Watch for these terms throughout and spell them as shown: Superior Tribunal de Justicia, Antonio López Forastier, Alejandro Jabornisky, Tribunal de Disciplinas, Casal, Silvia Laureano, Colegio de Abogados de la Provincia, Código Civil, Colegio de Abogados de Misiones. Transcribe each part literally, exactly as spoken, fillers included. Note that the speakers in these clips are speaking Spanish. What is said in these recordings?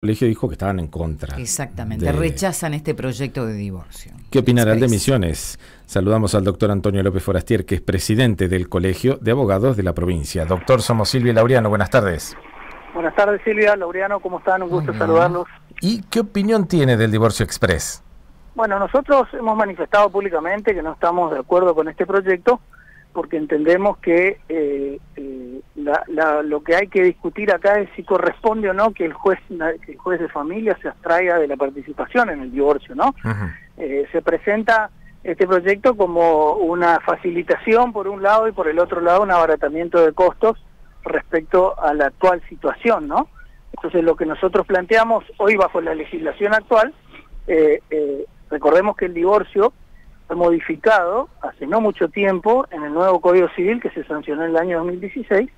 colegio dijo que estaban en contra. Exactamente, de... rechazan este proyecto de divorcio. ¿Qué opinarán de Misiones? Saludamos al doctor Antonio López Forastier, que es presidente del Colegio de Abogados de la Provincia. Doctor, somos Silvia Laureano, buenas tardes. Buenas tardes, Silvia Laureano, ¿cómo están? Un gusto saludarlos. ¿Y qué opinión tiene del divorcio exprés? Bueno, nosotros hemos manifestado públicamente que no estamos de acuerdo con este proyecto, porque entendemos que eh, eh, la, la, lo que hay que discutir acá es si corresponde o no que el juez que el juez de familia se abstraiga de la participación en el divorcio, ¿no? Uh-huh. eh, se presenta este proyecto como una facilitación por un lado y por el otro lado un abaratamiento de costos respecto a la actual situación, ¿no? Entonces lo que nosotros planteamos hoy bajo la legislación actual, eh, eh, recordemos que el divorcio modificado hace no mucho tiempo en el nuevo Código Civil que se sancionó en el año dos mil dieciséis,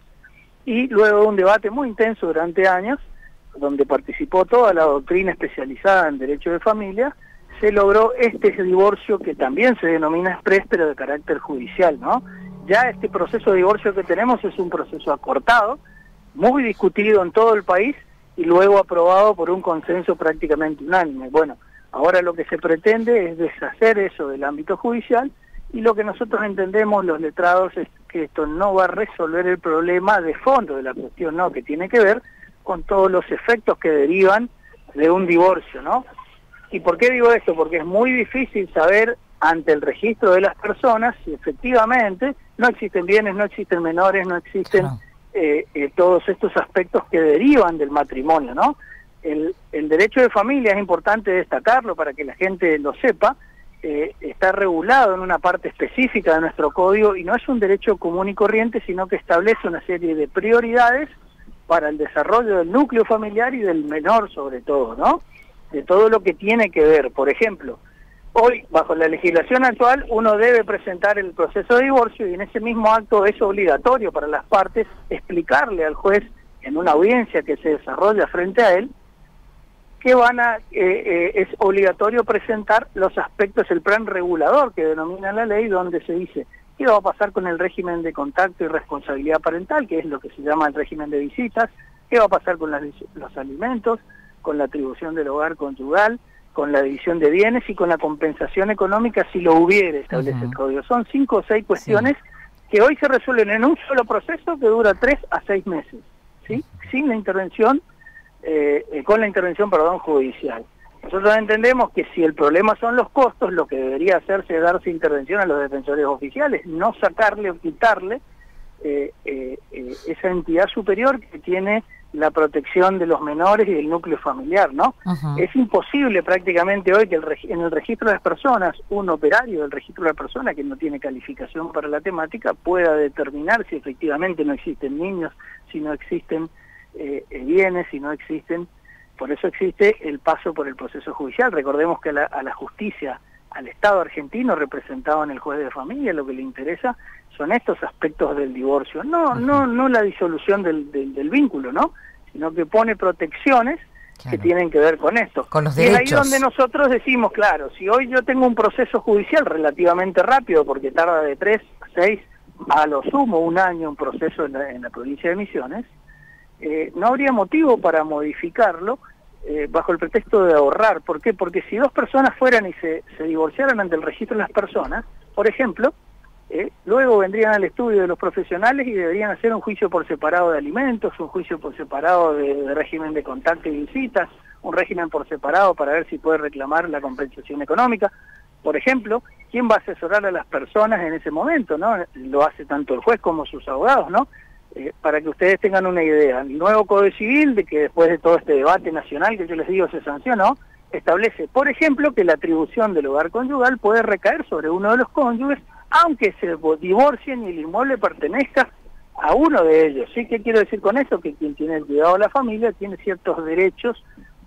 y luego de un debate muy intenso durante años donde participó toda la doctrina especializada en derecho de familia, se logró este divorcio que también se denomina exprés pero de carácter judicial, ¿no? Ya este proceso de divorcio que tenemos es un proceso acortado, muy discutido en todo el país y luego aprobado por un consenso prácticamente unánime. Bueno, ahora lo que se pretende es deshacer eso del ámbito judicial, y lo que nosotros entendemos los letrados es que esto no va a resolver el problema de fondo de la cuestión, ¿no? Que tiene que ver con todos los efectos que derivan de un divorcio, ¿no? ¿Y por qué digo esto? Porque es muy difícil saber ante el registro de las personas si efectivamente no existen bienes, no existen menores, no existen eh, eh, todos estos aspectos que derivan del matrimonio, ¿no? El, el derecho de familia, es importante destacarlo para que la gente lo sepa, eh, está regulado en una parte específica de nuestro código y no es un derecho común y corriente, sino que establece una serie de prioridades para el desarrollo del núcleo familiar y del menor sobre todo, ¿no? De todo lo que tiene que ver. Por ejemplo, hoy, bajo la legislación actual, uno debe presentar el proceso de divorcio y en ese mismo acto es obligatorio para las partes explicarle al juez en una audiencia que se desarrolla frente a él que van a, eh, eh, es obligatorio presentar los aspectos, el plan regulador que denomina la ley, donde se dice qué va a pasar con el régimen de contacto y responsabilidad parental, que es lo que se llama el régimen de visitas, qué va a pasar con las, los alimentos, con la atribución del hogar conyugal, con la división de bienes y con la compensación económica, si lo hubiere, establece uh-huh. el código. Son cinco o seis cuestiones sí. que hoy se resuelven en un solo proceso que dura tres a seis meses, ¿sí? Sin la intervención Eh, eh, con la intervención, perdón, judicial. Nosotros entendemos que si el problema son los costos, lo que debería hacerse es darse intervención a los defensores oficiales, no sacarle o quitarle eh, eh, eh, esa entidad superior que tiene la protección de los menores y del núcleo familiar, ¿no? Uh-huh. Es imposible prácticamente hoy que el en el registro de las personas, un operario del registro de las personas que no tiene calificación para la temática pueda determinar si efectivamente no existen niños, si no existen Eh, eh, bienes y no existen. Por eso existe el paso por el proceso judicial. Recordemos que a la, a la justicia, al Estado argentino representado en el juez de familia, lo que le interesa son estos aspectos del divorcio, no no no la disolución del, del, del vínculo, ¿no? Sino que pone protecciones claro. que tienen que ver con esto, con los derechos. Y es ahí donde nosotros decimos, claro, si hoy yo tengo un proceso judicial relativamente rápido, porque tarda de tres a seis, a lo sumo un año un proceso en la, en la provincia de Misiones, Eh, no habría motivo para modificarlo eh, bajo el pretexto de ahorrar. ¿Por qué? Porque si dos personas fueran y se, se divorciaran ante el registro de las personas, por ejemplo, eh, luego vendrían al estudio de los profesionales y deberían hacer un juicio por separado de alimentos, un juicio por separado de, de régimen de contacto y visitas, un régimen por separado para ver si puede reclamar la compensación económica. Por ejemplo, ¿quién va a asesorar a las personas en ese momento, no? Lo hace tanto el juez como sus abogados, ¿no? Eh, para que ustedes tengan una idea, el nuevo Código Civil, de que después de todo este debate nacional que yo les digo se sancionó, establece, por ejemplo, que la atribución del hogar conyugal puede recaer sobre uno de los cónyuges, aunque se divorcien y el inmueble pertenezca a uno de ellos. ¿Sí? ¿Qué quiero decir con eso? Que quien tiene el cuidado de la familia tiene ciertos derechos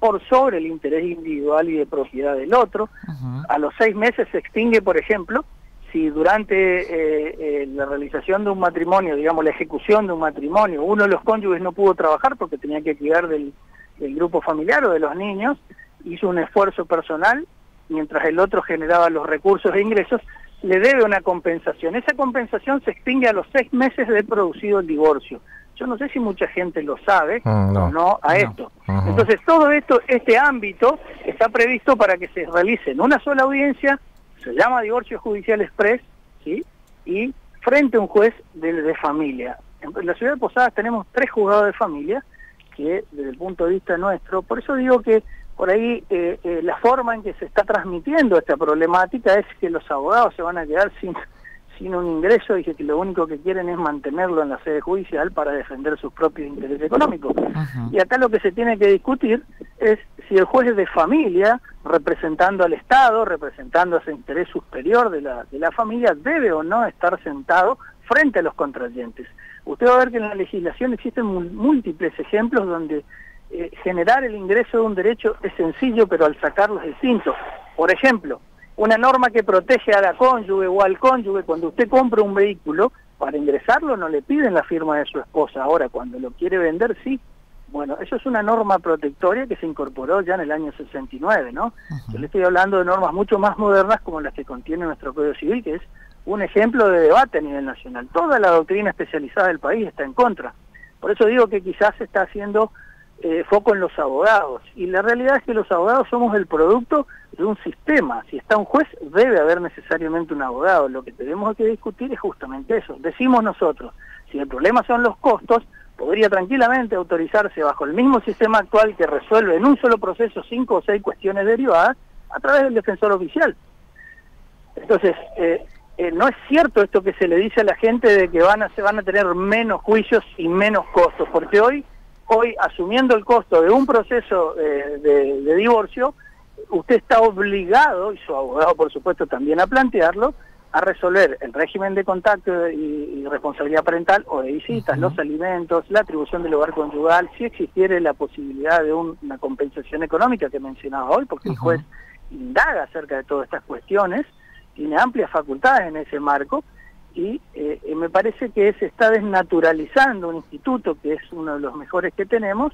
por sobre el interés individual y de propiedad del otro. Uh-huh. A los seis meses se extingue, por ejemplo, si durante eh, eh, la realización de un matrimonio, digamos la ejecución de un matrimonio, uno de los cónyuges no pudo trabajar porque tenía que cuidar del, del grupo familiar o de los niños, hizo un esfuerzo personal, mientras el otro generaba los recursos e ingresos, le debe una compensación. Esa compensación se extingue a los seis meses de producido el divorcio. yo no sé si mucha gente lo sabe mm, no, o no a no. esto. Uh-huh. Entonces todo esto, este ámbito está previsto para que se realice en una sola audiencia, se llama divorcio judicial express, ¿sí? Y frente a un juez de, de familia. En la ciudad de Posadas tenemos tres juzgados de familia que desde el punto de vista nuestro, por eso digo que por ahí eh, eh, la forma en que se está transmitiendo esta problemática es que los abogados se van a quedar sin, sin un ingreso y que lo único que quieren es mantenerlo en la sede judicial para defender sus propios intereses económicos. Ajá. Y acá lo que se tiene que discutir es si el juez de familia, representando al Estado, representando ese interés superior de la, de la familia, debe o no estar sentado frente a los contrayentes. Usted va a ver que en la legislación existen múltiples ejemplos donde eh, generar el ingreso de un derecho es sencillo, pero al sacarlo es distinto. Por ejemplo, una norma que protege a la cónyuge o al cónyuge, cuando usted compra un vehículo, para ingresarlo no le piden la firma de su esposa. Ahora, cuando lo quiere vender, sí. Bueno, eso es una norma protectoria que se incorporó ya en el año sesenta y nueve, ¿no? Uh-huh. Yo le estoy hablando de normas mucho más modernas como las que contiene nuestro Código Civil, que es un ejemplo de debate a nivel nacional. Toda la doctrina especializada del país está en contra. Por eso digo que quizás se está haciendo eh, foco en los abogados. Y la realidad es que los abogados somos el producto de un sistema. Si está un juez, debe haber necesariamente un abogado. Lo que tenemos que discutir es justamente eso. Decimos nosotros, si el problema son los costos, podría tranquilamente autorizarse bajo el mismo sistema actual que resuelve en un solo proceso cinco o seis cuestiones derivadas a través del defensor oficial. Entonces, eh, Eh, no es cierto esto que se le dice a la gente de que van a, se van a tener menos juicios y menos costos, porque hoy, hoy asumiendo el costo de un proceso eh, de, de divorcio, usted está obligado, y su abogado por supuesto también a plantearlo, a resolver el régimen de contacto y, y responsabilidad parental o de visitas, uh-huh. los alimentos, la atribución del hogar conyugal, si existiera la posibilidad de un, una compensación económica que mencionaba hoy, porque uh-huh. el juez indaga acerca de todas estas cuestiones, tiene amplias facultades en ese marco, y eh, me parece que se está desnaturalizando un instituto que es uno de los mejores que tenemos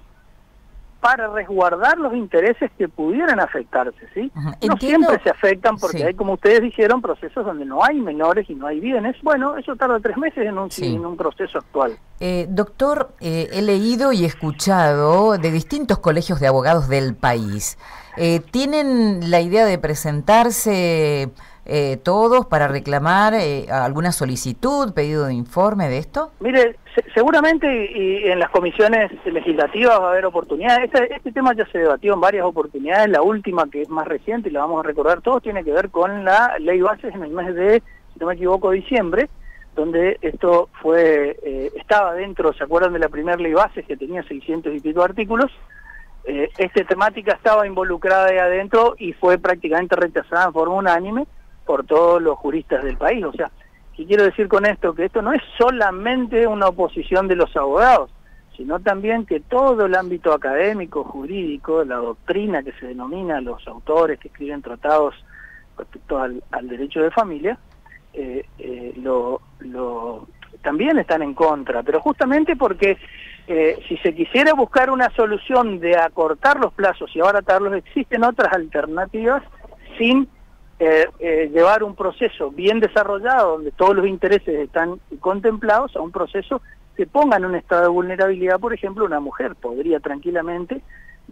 para resguardar los intereses que pudieran afectarse, ¿sí? Ajá. No Entiendo. Siempre se afectan porque sí. hay, como ustedes dijeron, procesos donde no hay menores y no hay bienes. Bueno, eso tarda tres meses en un, sí. en un proceso actual. Eh, doctor, eh, he leído y escuchado de distintos colegios de abogados del país. Eh, ¿Tienen la idea de presentarse eh, todos para reclamar eh, alguna solicitud, pedido de informe de esto? Mire, se, seguramente y, y en las comisiones legislativas va a haber oportunidades. Este, este tema ya se debatió en varias oportunidades. La última, que es más reciente y la vamos a recordar todos, tiene que ver con la ley bases en el mes de, si no me equivoco, diciembre, donde esto fue eh, estaba dentro, ¿se acuerdan de la primera ley bases que tenía seiscientos y pico artículos? Eh, esta temática estaba involucrada ahí adentro y fue prácticamente rechazada en forma unánime por todos los juristas del país. O sea, ¿qué quiero decir con esto? Que esto no es solamente una oposición de los abogados, sino también que todo el ámbito académico, jurídico, la doctrina que se denomina, los autores que escriben tratados respecto al, al derecho de familia, eh, eh, lo, lo, también están en contra, pero justamente porque... Eh, si se quisiera buscar una solución de acortar los plazos y abaratarlos, existen otras alternativas sin eh, eh, llevar un proceso bien desarrollado, donde todos los intereses están contemplados, a un proceso que ponga en un estado de vulnerabilidad. Por ejemplo, una mujer podría tranquilamente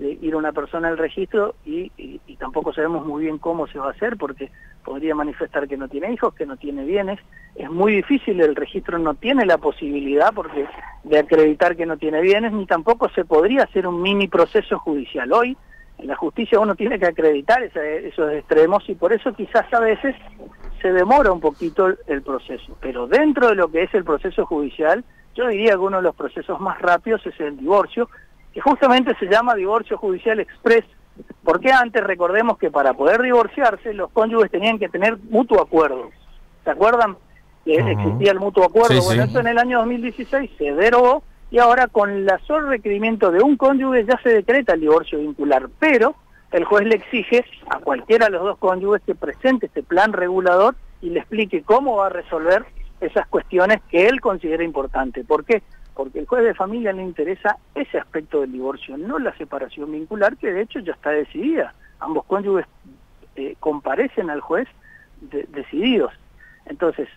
eh, ir una persona al registro y, y, y tampoco sabemos muy bien cómo se va a hacer, porque podría manifestar que no tiene hijos, que no tiene bienes. Es muy difícil, el registro no tiene la posibilidad porque de acreditar que no tiene bienes, ni tampoco se podría hacer un mini proceso judicial. Hoy, en la justicia uno tiene que acreditar esa, esos extremos, y por eso quizás a veces se demora un poquito el, el proceso. Pero dentro de lo que es el proceso judicial, yo diría que uno de los procesos más rápidos es el divorcio, que justamente se llama divorcio judicial express, porque antes, recordemos que para poder divorciarse, los cónyuges tenían que tener mutuo acuerdo. ¿Se acuerdan? Que existía el mutuo acuerdo. Sí, bueno, sí. Esto en el año dos mil dieciséis se derogó y ahora con la solo requerimiento de un cónyuge ya se decreta el divorcio vincular, pero el juez le exige a cualquiera de los dos cónyuges que presente este plan regulador y le explique cómo va a resolver esas cuestiones que él considera importante. ¿Por qué? Porque el juez de familia le interesa ese aspecto del divorcio, no la separación vincular, que de hecho ya está decidida. Ambos cónyuges eh, comparecen al juez de, decididos. Entonces,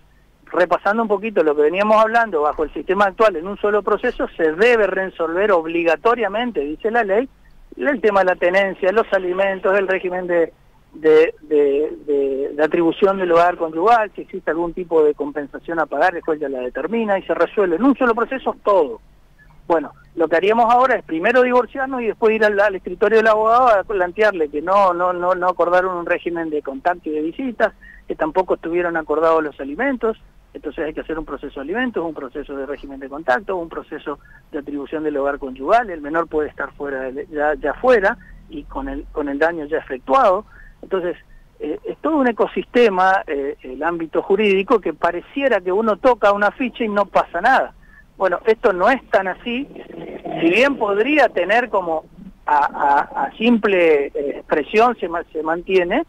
repasando un poquito lo que veníamos hablando, bajo el sistema actual en un solo proceso se debe resolver obligatoriamente, dice la ley, el tema de la tenencia, los alimentos, el régimen de, de, de, de, de atribución del hogar conyugal, si existe algún tipo de compensación a pagar, el juez ya la determina y se resuelve en un solo proceso todo. Bueno, lo que haríamos ahora es primero divorciarnos y después ir al, al escritorio del abogado a plantearle que no, no, no, no acordaron un régimen de contacto y de visitas, que tampoco estuvieron acordados los alimentos. Entonces hay que hacer un proceso de alimentos, un proceso de régimen de contacto, un proceso de atribución del hogar conyugal, el menor puede estar fuera de, ya, ya fuera y con el, con el daño ya efectuado. Entonces, eh, es todo un ecosistema, eh, el ámbito jurídico, que pareciera que uno toca una ficha y no pasa nada. Bueno, esto no es tan así, si bien podría tener como a, a, a simple expresión se, se mantiene,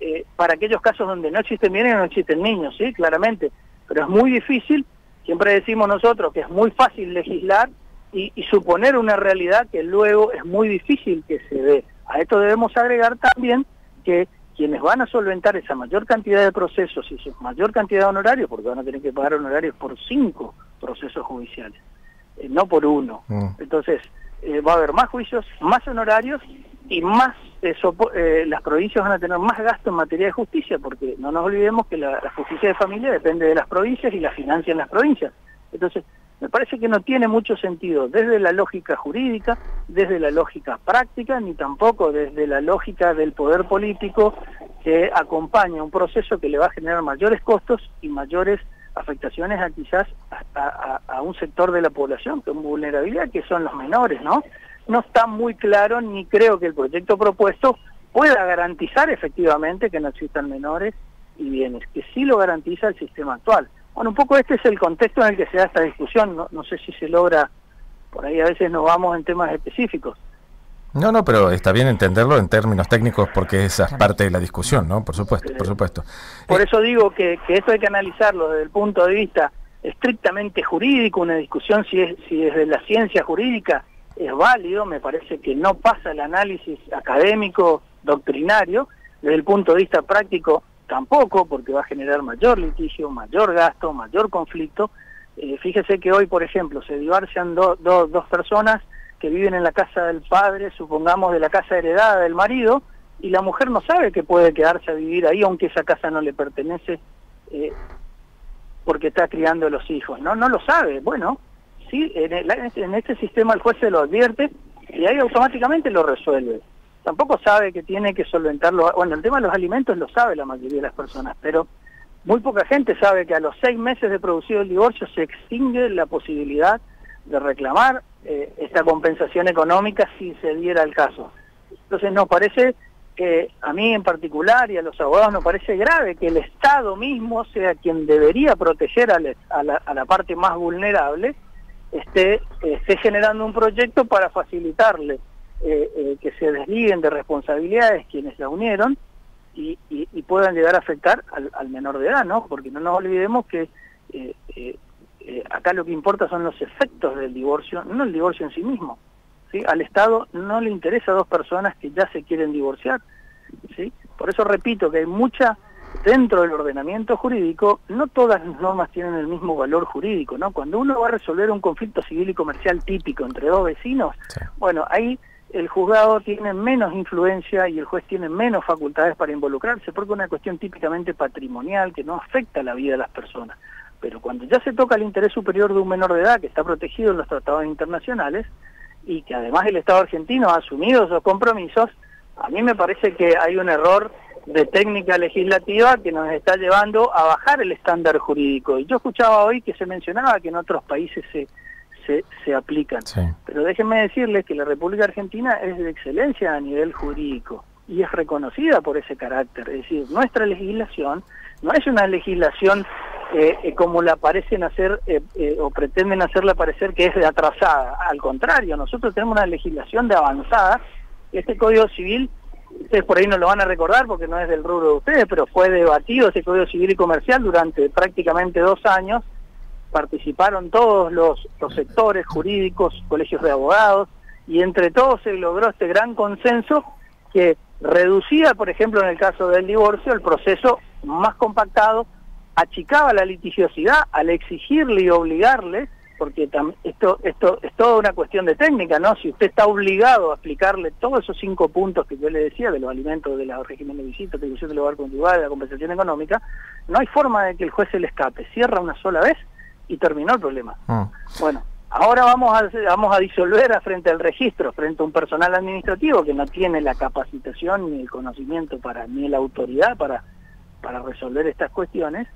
eh, para aquellos casos donde no existen bienes y no existen niños, sí, claramente. Pero es muy difícil, siempre decimos nosotros que es muy fácil legislar y, y suponer una realidad que luego es muy difícil que se dé. A esto debemos agregar también que quienes van a solventar esa mayor cantidad de procesos y su mayor cantidad de honorarios, porque van a tener que pagar honorarios por cinco procesos judiciales, eh, no por uno. Mm. Entonces eh, va a haber más juicios, más honorarios y más eh, sopo eh, las provincias van a tener más gasto en materia de justicia, porque no nos olvidemos que la, la justicia de familia depende de las provincias y la financian las provincias. Entonces me parece que no tiene mucho sentido desde la lógica jurídica, desde la lógica práctica, ni tampoco desde la lógica del poder político que acompaña un proceso que le va a generar mayores costos y mayores afectaciones a quizás a, a, a un sector de la población con vulnerabilidad, que son los menores, ¿no? No está muy claro, ni creo que el proyecto propuesto pueda garantizar efectivamente que no existan menores y bienes, que sí lo garantiza el sistema actual. Bueno, un poco este es el contexto en el que se da esta discusión, no, no sé si se logra, por ahí a veces nos vamos en temas específicos. No, no, pero está bien entenderlo en términos técnicos porque esa es parte de la discusión, ¿no? Por supuesto, por supuesto. Por eso digo que, que esto hay que analizarlo desde el punto de vista estrictamente jurídico, una discusión si es si desde la ciencia jurídica es válido, me parece que no pasa el análisis académico, doctrinario, desde el punto de vista práctico tampoco, porque va a generar mayor litigio, mayor gasto, mayor conflicto. Eh, fíjese que hoy, por ejemplo, se divorcian do, do, dos personas que viven en la casa del padre, supongamos de la casa heredada del marido, y la mujer no sabe que puede quedarse a vivir ahí, aunque esa casa no le pertenece, eh, porque está criando a los hijos. No, no lo sabe. Bueno, sí, en, el, en este sistema el juez se lo advierte y ahí automáticamente lo resuelve. Tampoco sabe que tiene que solventarlo. Bueno, el tema de los alimentos lo sabe la mayoría de las personas, pero muy poca gente sabe que a los seis meses de producido el divorcio se extingue la posibilidad de reclamar eh, esta compensación económica si se diera el caso. Entonces nos parece, que a mí en particular y a los abogados nos parece grave que el Estado mismo sea quien debería proteger a, le, a, la, a la parte más vulnerable, esté, esté generando un proyecto para facilitarle eh, eh, que se desliguen de responsabilidades quienes la unieron y, y, y puedan llegar a afectar al, al menor de edad, ¿no? Porque no nos olvidemos que eh, eh, Eh, acá lo que importa son los efectos del divorcio, no el divorcio en sí mismo, ¿sí? Al Estado no le interesa a dos personas que ya se quieren divorciar, ¿sí? Por eso repito que hay mucha, dentro del ordenamiento jurídico, no todas las normas tienen el mismo valor jurídico, ¿no? Cuando uno va a resolver un conflicto civil y comercial típico entre dos vecinos, sí. Bueno, ahí el juzgado tiene menos influencia y el juez tiene menos facultades para involucrarse, porque es una cuestión típicamente patrimonial que no afecta la vida de las personas. Pero cuando ya se toca el interés superior de un menor de edad que está protegido en los tratados internacionales y que además el Estado argentino ha asumido esos compromisos, a mí me parece que hay un error de técnica legislativa que nos está llevando a bajar el estándar jurídico. Y yo escuchaba hoy que se mencionaba que en otros países se, se, se aplican. Sí. Pero déjenme decirles que la República Argentina es de excelencia a nivel jurídico y es reconocida por ese carácter. Es decir, nuestra legislación no es una legislación Eh, eh, como la parecen hacer eh, eh, o pretenden hacerla parecer que es de atrasada. Al contrario, nosotros tenemos una legislación de avanzada. Este Código Civil, ustedes por ahí no lo van a recordar porque no es del rubro de ustedes, pero fue debatido ese Código Civil y Comercial durante prácticamente dos años. Participaron todos los, los sectores jurídicos, colegios de abogados, y entre todos se logró este gran consenso que reducía, por ejemplo, en el caso del divorcio, el proceso más compactado achicaba la litigiosidad al exigirle y obligarle, porque esto, esto es toda una cuestión de técnica, ¿no? Si usted está obligado a explicarle todos esos cinco puntos que yo le decía, de los alimentos, de los regímenes de visita, de la del hogar conyugal, de la compensación económica, no hay forma de que el juez se le escape. Cierra una sola vez y terminó el problema. Mm. Bueno, ahora vamos a, vamos a disolver a frente al registro, frente a un personal administrativo que no tiene la capacitación ni el conocimiento para ni la autoridad para, para resolver estas cuestiones,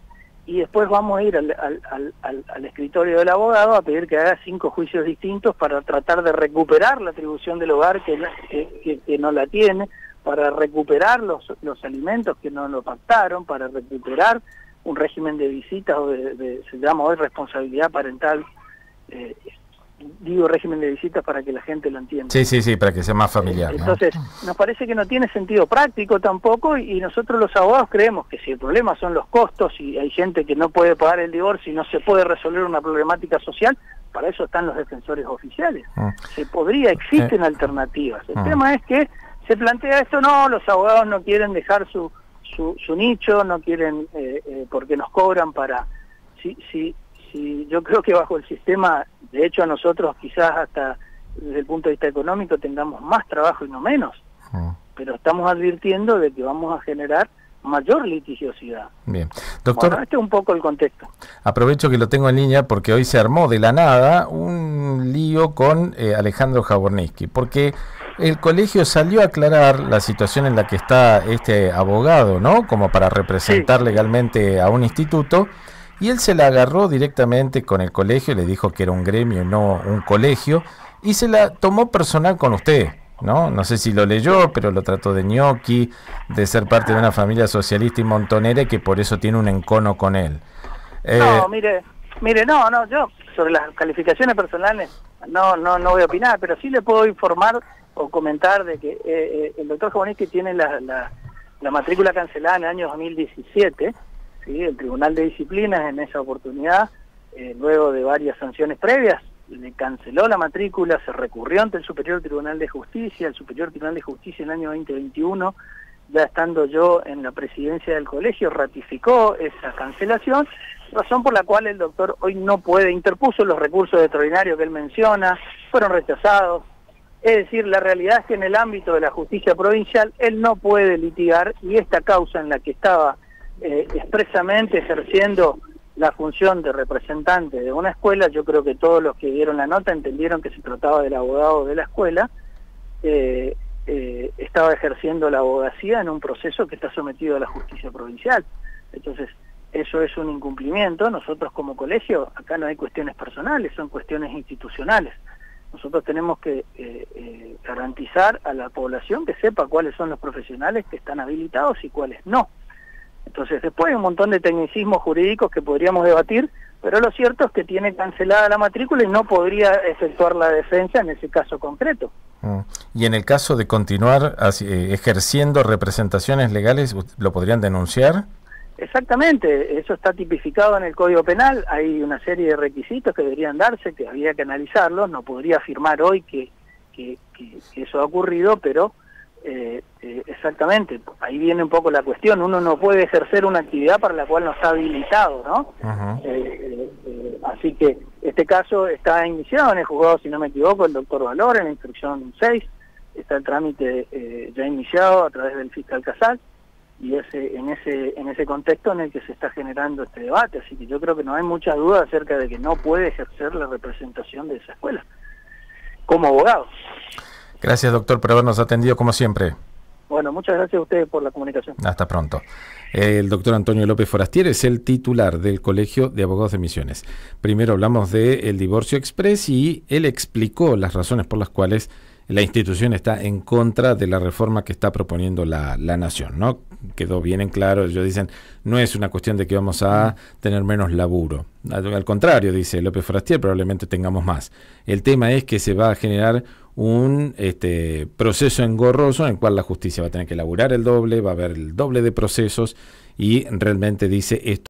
y después vamos a ir al, al, al, al, al escritorio del abogado a pedir que haga cinco juicios distintos para tratar de recuperar la atribución del hogar que, que, que, que no la tiene, para recuperar los, los alimentos que no lo pactaron, para recuperar un régimen de visitas o de, de, se llama hoy responsabilidad parental, eh, digo régimen de visitas para que la gente lo entienda. Sí, sí, sí, para que sea más familiar. Eh, ¿no? Entonces, nos parece que no tiene sentido práctico tampoco, y, y nosotros los abogados creemos que si el problema son los costos y hay gente que no puede pagar el divorcio y no se puede resolver una problemática social, para eso están los defensores oficiales. Mm. Se podría, existen eh. alternativas. El mm. tema es que se plantea esto, no, los abogados no quieren dejar su, su, su nicho, no quieren, eh, eh, porque nos cobran para... Si, si, si yo creo que bajo el sistema... De hecho, a nosotros quizás hasta desde el punto de vista económico tengamos más trabajo y no menos, mm. pero estamos advirtiendo de que vamos a generar mayor litigiosidad. Bien, doctor. Bueno, este es un poco el contexto. Aprovecho que lo tengo en línea porque hoy se armó de la nada un lío con eh, Alejandro Jabornisky, porque el colegio salió a aclarar la situación en la que está este abogado, ¿no? Como para representar sí. legalmente a un instituto. Y él se la agarró directamente con el colegio, le dijo que era un gremio y no un colegio, y se la tomó personal con usted, ¿no? No sé si lo leyó, pero lo trató de ñoqui, de ser parte de una familia socialista y montonera, y que por eso tiene un encono con él. Eh, no, mire, mire, no, no, yo sobre las calificaciones personales no, no, no voy a opinar, pero sí le puedo informar o comentar de que eh, eh, el doctor Jabornisky tiene la, la, la matrícula cancelada en el año dos mil diecisiete, Sí, el Tribunal de Disciplinas en esa oportunidad, eh, luego de varias sanciones previas, le canceló la matrícula, se recurrió ante el Superior Tribunal de Justicia, el Superior Tribunal de Justicia en el año veinte veintiuno, ya estando yo en la presidencia del colegio, ratificó esa cancelación, razón por la cual el doctor hoy no puede, interpuso los recursos extraordinarios que él menciona, fueron rechazados. Es decir, la realidad es que en el ámbito de la justicia provincial él no puede litigar, y esta causa en la que estaba Eh, expresamente ejerciendo la función de representante de una escuela, yo creo que todos los que dieron la nota entendieron que se trataba del abogado de la escuela, eh, eh, estaba ejerciendo la abogacía en un proceso que está sometido a la justicia provincial. Entonces, eso es un incumplimiento. Nosotros como colegio, acá no hay cuestiones personales, son cuestiones institucionales. Nosotros tenemos que eh, eh, garantizar a la población que sepa cuáles son los profesionales que están habilitados y cuáles no. Entonces, después hay un montón de tecnicismos jurídicos que podríamos debatir, pero lo cierto es que tiene cancelada la matrícula y no podría efectuar la defensa en ese caso concreto. Y en el caso de continuar ejerciendo representaciones legales, ¿lo podrían denunciar? Exactamente, eso está tipificado en el Código Penal, hay una serie de requisitos que deberían darse, que habría que analizarlos, no podría afirmar hoy que, que, que eso ha ocurrido, pero... Eh, eh, exactamente, ahí viene un poco la cuestión, uno no puede ejercer una actividad para la cual no está habilitado, ¿no? Uh-huh. eh, eh, eh, así que este caso está iniciado en el juzgado, si no me equivoco, el doctor Valor, en la instrucción seis, está el trámite eh, ya iniciado a través del fiscal Casal, y ese, en, ese, en ese contexto en el que se está generando este debate, así que yo creo que no hay mucha duda acerca de que no puede ejercer la representación de esa escuela como abogado. Gracias, doctor, por habernos atendido como siempre. Bueno, muchas gracias a ustedes por la comunicación. Hasta pronto. El doctor Antonio López Forastier es el titular del Colegio de Abogados de Misiones. Primero hablamos del divorcio exprés y él explicó las razones por las cuales la institución está en contra de la reforma que está proponiendo la, la nación, ¿no? Quedó bien en claro, ellos dicen, no es una cuestión de que vamos a tener menos laburo. Al, al contrario, dice López Forastier, probablemente tengamos más. El tema es que se va a generar un este, proceso engorroso en el cual la justicia va a tener que laburar el doble, va a haber el doble de procesos y realmente dice esto.